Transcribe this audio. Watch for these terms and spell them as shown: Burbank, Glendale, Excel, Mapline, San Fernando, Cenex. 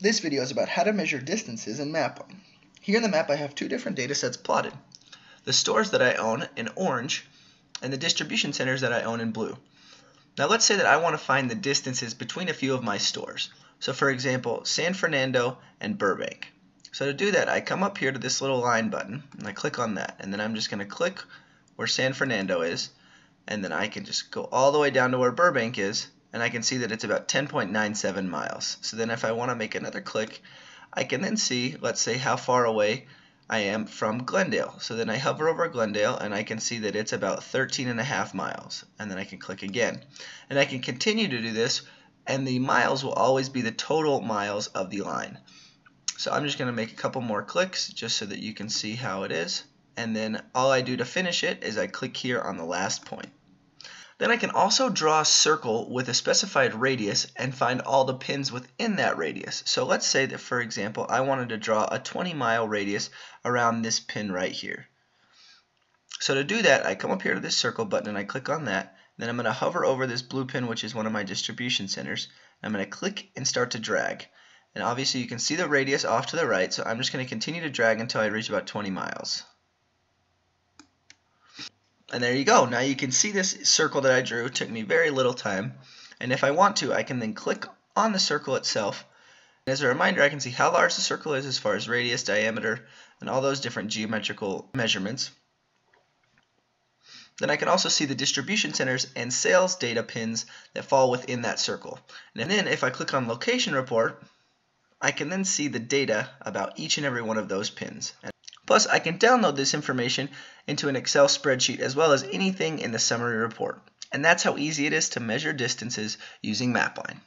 This video is about how to measure distances in Mapline. Here in the map I have two different data sets plotted. The stores that I own in orange and the distribution centers that I own in blue. Now let's say that I want to find the distances between a few of my stores. So for example, San Fernando and Burbank. So to do that I come up here to this little line button and I click on that, and then I'm just going to click where San Fernando is, and then I can just go all the way down to where Burbank is. And I can see that it's about 10.97 miles. So then if I want to make another click, I can then see, let's say, how far away I am from Glendale. So then I hover over Glendale and I can see that it's about 13.5 miles. And then I can click again. And I can continue to do this, and the miles will always be the total miles of the line. So I'm just going to make a couple more clicks just so that you can see how it is. And then all I do to finish it is I click here on the last point. Then I can also draw a circle with a specified radius and find all the pins within that radius. So let's say that, for example, I wanted to draw a 20-mile radius around this pin right here. So to do that, I come up here to this circle button and I click on that. Then I'm going to hover over this blue pin, which is one of my distribution centers. I'm going to click and start to drag. And obviously you can see the radius off to the right, so I'm just going to continue to drag until I reach about 20 miles. And there you go. Now you can see this circle that I drew. It took me very little time. And if I want to, I can then click on the circle itself. And as a reminder, I can see how large the circle is as far as radius, diameter, and all those different geometrical measurements. Then I can also see the distribution centers and sales data pins that fall within that circle. And then if I click on location report, I can then see the data about each and every one of those pins. Plus, I can download this information into an Excel spreadsheet as well as anything in the summary report. And that's how easy it is to measure distances using Mapline.